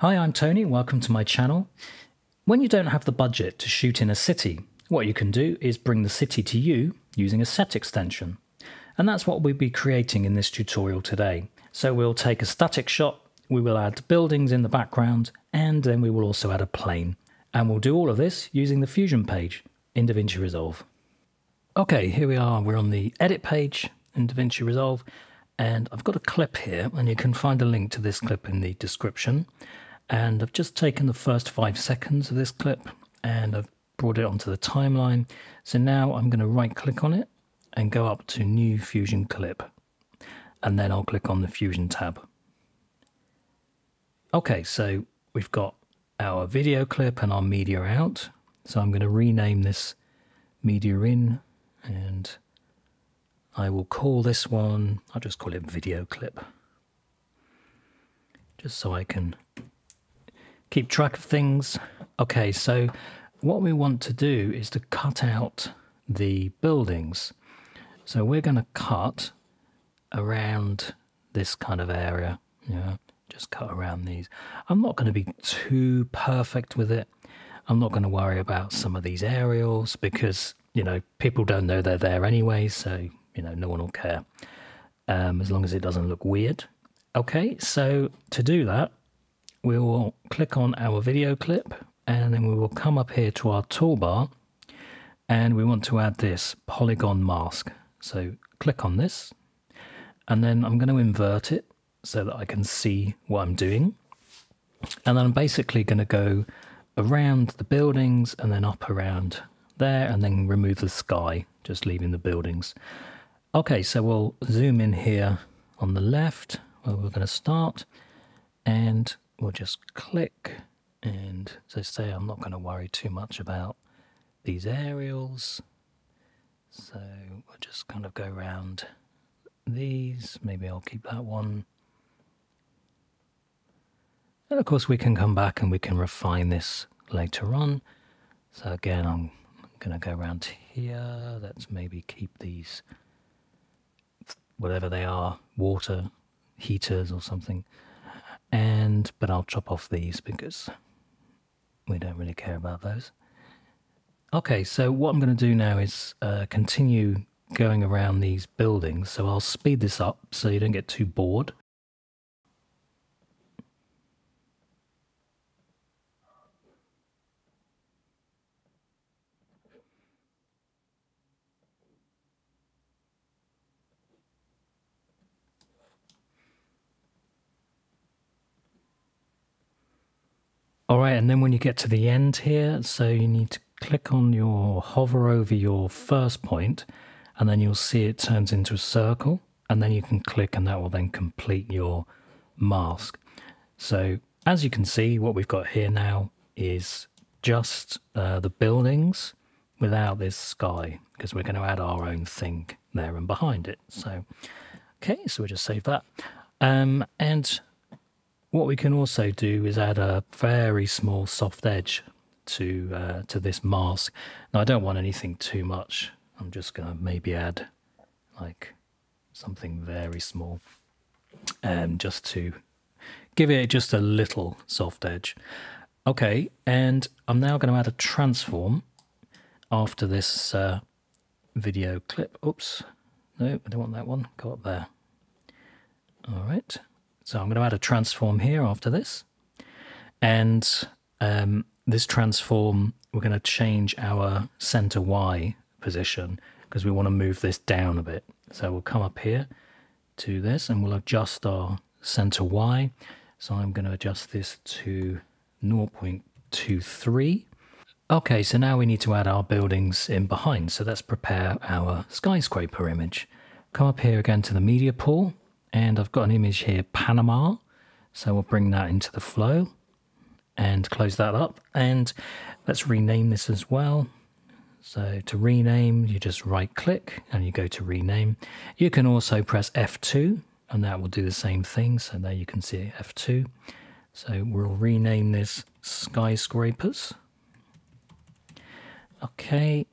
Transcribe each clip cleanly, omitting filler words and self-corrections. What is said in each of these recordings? Hi, I'm Tony, welcome to my channel. When you don't have the budget to shoot in a city, what you can do is bring the city to you using a set extension. And that's what we'll be creating in this tutorial today. So we'll take a static shot, we will add buildings in the background, and then we will also add a plane. And we'll do all of this using the Fusion page in DaVinci Resolve. Okay, here we are, we're on the edit page in DaVinci Resolve, and I've got a clip here, and you can find a link to this clip in the description. And I've just taken the first 5 seconds of this clip and I've brought it onto the timeline. So now I'm going to right click on it and go up to new Fusion clip. And then I'll click on the Fusion tab. Okay, so we've got our video clip and our media out. So I'm going to rename this media in and I will call this one, I'll just call it video clip. Just so I can keep track of things. Okay, so what we want to do is to cut out the buildings. So we're going to cut around this kind of area. Yeah, just cut around these. I'm not going to be too perfect with it. I'm not going to worry about some of these aerials because, you know, people don't know they're there anyway. So, you know, no one will care as long as it doesn't look weird. Okay, so to do that, we will click on our video clip and then we will come up here to our toolbar and we want to add this polygon mask. So click on this and then I'm going to invert it so that I can see what I'm doing. And then I'm basically going to go around the buildings and then up around there and then remove the sky, just leaving the buildings. Okay, so we'll zoom in here on the left where we're going to start and we'll just click and so say I'm not going to worry too much about these aerials. So we'll just kind of go around these. Maybe I'll keep that one. And of course we can come back and we can refine this later on. So again, I'm going to go around here. Let's maybe keep these, whatever they are, water heaters or something. But I'll chop off these because we don't really care about those. Okay, so what I'm going to do now is continue going around these buildings. So I'll speed this up so you don't get too bored. All right, and then when you get to the end here, so you need to click on your hover over your first point, and then you'll see it turns into a circle, and then you can click and that will then complete your mask. So as you can see, what we've got here now is just the buildings without this sky, because we're going to add our own thing there and behind it. So, okay, so we'll just save that. And what we can also do is add a very small soft edge to this mask. Now I don't want anything too much. I'm just going to maybe add like something very small just to give it just a little soft edge. Okay, and I'm now going to add a transform after this video clip. Oops, no, I don't want that one. Go up there. All right. So I'm going to add a transform here after this, and this transform, we're going to change our center Y position because we want to move this down a bit. So we'll come up here to this and we'll adjust our center Y. So I'm going to adjust this to 0.23. Okay, so now we need to add our buildings in behind. So let's prepare our skyscraper image. Come up here again to the media pool. And I've got an image here, Panama, so we'll bring that into the flow and close that up. And let's rename this as well. So to rename, you just right click and you go to rename. You can also press F2 and that will do the same thing. So there you can see F2. So we'll rename this skyscrapers. Okay.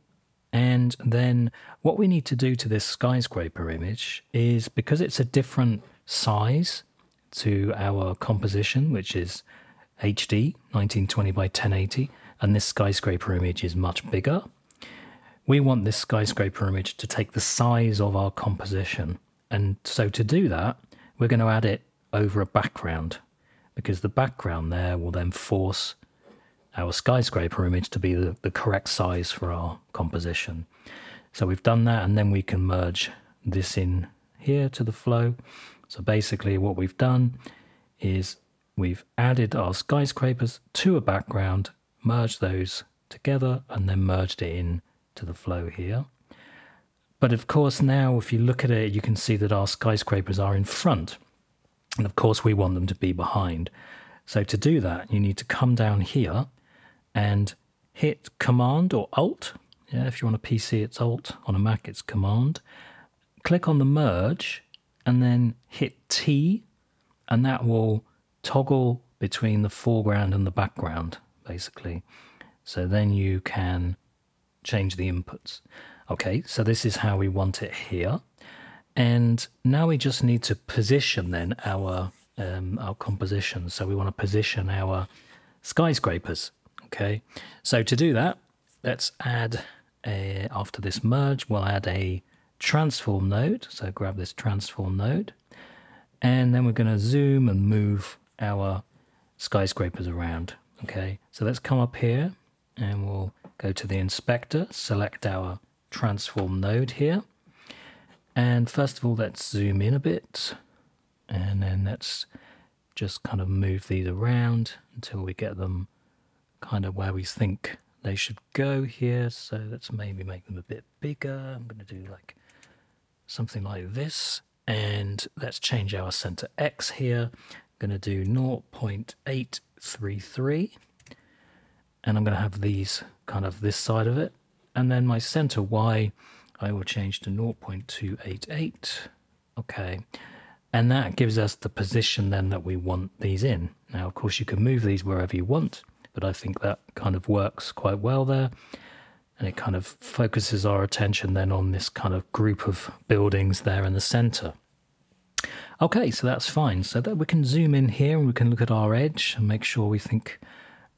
And then what we need to do to this skyscraper image is, because it's a different size to our composition, which is HD 1920 by 1080, and this skyscraper image is much bigger. We want this skyscraper image to take the size of our composition. And so to do that, we're going to add it over a background, because the background there will then force our skyscraper image to be the correct size for our composition. So we've done that, and then we can merge this in here to the flow. So basically what we've done is we've added our skyscrapers to a background, merged those together, and then merged it in to the flow here. But of course now if you look at it, you can see that our skyscrapers are in front, and of course we want them to be behind. So to do that, you need to come down here and hit Command or Alt. Yeah, if you're on a PC it's Alt, on a Mac it's Command. Click on the merge and then hit T, and that will toggle between the foreground and the background basically. So then you can change the inputs. Okay, so this is how we want it here. And now we just need to position then our composition. So we want to position our skyscrapers. Okay, so to do that, let's add a, after this merge, we'll add a transform node. So grab this transform node, and then we're going to zoom and move our skyscrapers around. Okay, so let's come up here and we'll go to the inspector, select our transform node here. And first of all, let's zoom in a bit, and then let's just kind of move these around until we get them kind of where we think they should go here. So let's maybe make them a bit bigger. I'm going to do like something like this, and let's change our center X here. I'm going to do 0.833, and I'm going to have these kind of this side of it. And then my center Y, I will change to 0.288. Okay, and that gives us the position then that we want these in. Now, of course, you can move these wherever you want, but I think that kind of works quite well there. And it kind of focuses our attention then on this kind of group of buildings there in the center. Okay, so that's fine. So that we can zoom in here and we can look at our edge and make sure we think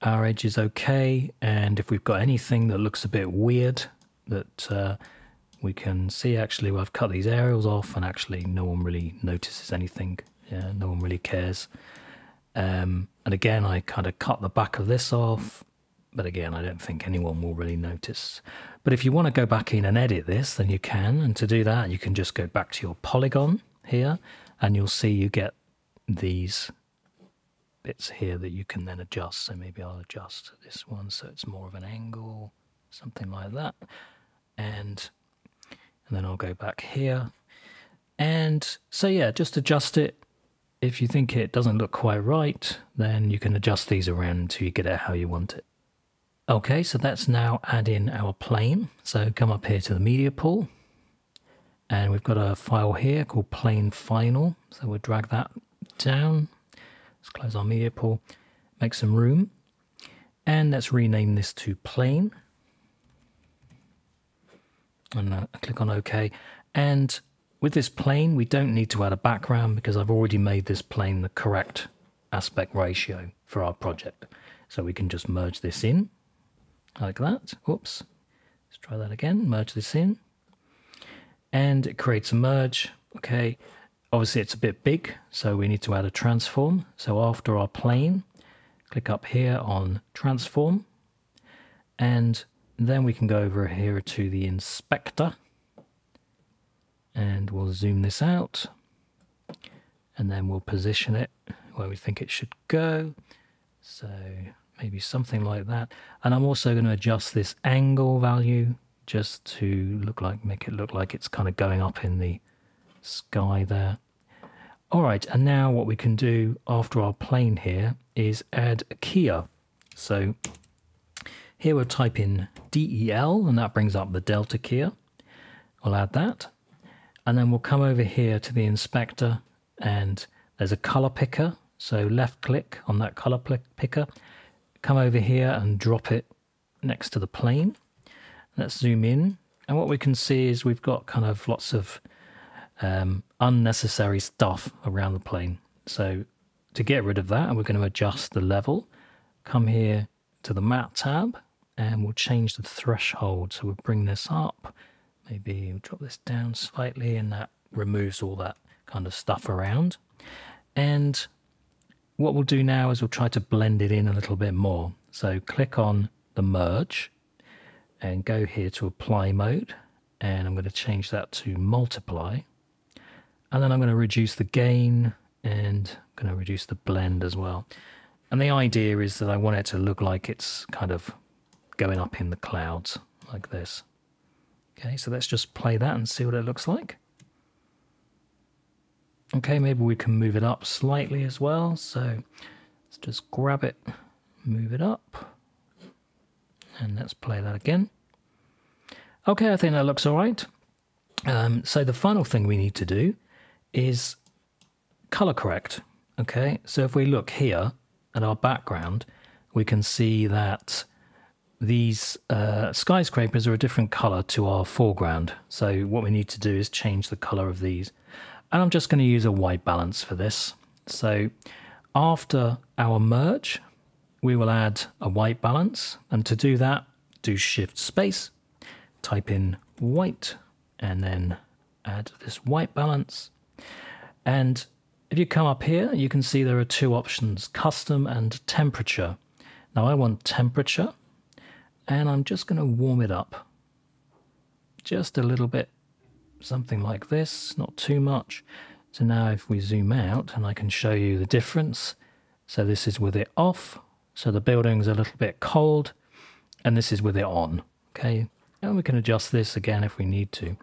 our edge is okay. And if we've got anything that looks a bit weird that we can see, actually, well, I've cut these aerials off and actually no one really notices anything. Yeah, no one really cares. And again, I kind of cut the back of this off, but again, I don't think anyone will really notice. But if you want to go back in and edit this, then you can. And to do that, you can just go back to your polygon here, and you'll see you get these bits here that you can then adjust. So maybe I'll adjust this one so it's more of an angle, something like that, and then I'll go back here, and so yeah, just adjust it. If you think it doesn't look quite right, then you can adjust these around until you get it how you want it. Okay, so that's now add in our plane. So come up here to the media pool, and we've got a file here called plane final, so we'll drag that down. Let's close our media pool, make some room, and let's rename this to plane. And I click on OK. And with this plane, we don't need to add a background because I've already made this plane the correct aspect ratio for our project. So we can just merge this in like that. Whoops. Let's try that again. Merge this in. And it creates a merge. Okay. Obviously it's a bit big, so we need to add a transform. So after our plane, click up here on transform, and then we can go over here to the inspector, and we'll zoom this out, and then we'll position it where we think it should go. So maybe something like that. And I'm also going to adjust this angle value just to look like, make it look like it's kind of going up in the sky there. All right, and now what we can do after our plane here is add a keyer. So here we'll type in DEL, and that brings up the Delta keyer. We'll add that, and then we'll come over here to the inspector, and there's a color picker. So left click on that color picker, come over here and drop it next to the plane. Let's zoom in, and what we can see is we've got kind of lots of unnecessary stuff around the plane. So to get rid of that, and we're going to adjust the level. Come here to the map tab and we'll change the threshold. So we'll bring this up, maybe we'll drop this down slightly, and that removes all that kind of stuff around. And what we'll do now is we'll try to blend it in a little bit more. So click on the merge and go here to apply mode, and I'm going to change that to multiply, and then I'm going to reduce the gain and I'm going to reduce the blend as well. And the idea is that I want it to look like it's kind of going up in the clouds like this. Okay, so let's just play that and see what it looks like. Okay, maybe we can move it up slightly as well. So let's just grab it, move it up, and let's play that again. Okay, I think that looks all right. So the final thing we need to do is color correct. Okay, so if we look here at our background, we can see that these skyscrapers are a different color to our foreground. So what we need to do is change the color of these. And I'm just going to use a white balance for this. So after our merge, we will add a white balance. And to do that, do shift space, type in white, and then add this white balance. And if you come up here, you can see there are two options, custom and temperature. Now I want temperature, and I'm just going to warm it up just a little bit, something like this, not too much. So now if we zoom out, and I can show you the difference. So this is with it off, so the building's a little bit cold, and this is with it on. Okay, and we can adjust this again if we need to.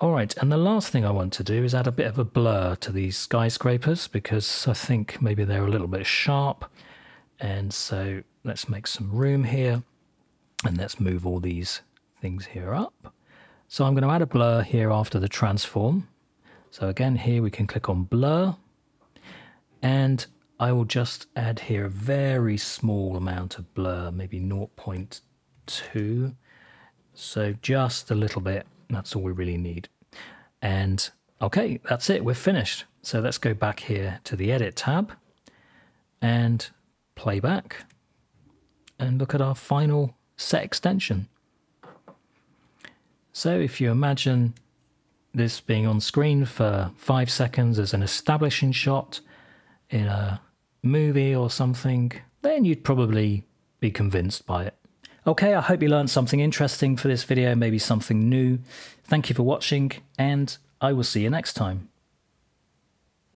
All right, and the last thing I want to do is add a bit of a blur to these skyscrapers, because I think maybe they're a little bit sharp. And so let's make some room here, and let's move all these things here up. So I'm going to add a blur here after the transform. So again, here we can click on blur, and I will just add here a very small amount of blur, maybe 0.2. So just a little bit, that's all we really need. And okay, that's it, we're finished. So let's go back here to the edit tab and play back and look at our final set extension. So if you imagine this being on screen for 5 seconds as an establishing shot in a movie or something, then you'd probably be convinced by it. Okay, I hope you learned something interesting for this video, maybe something new. Thank you for watching, and I will see you next time.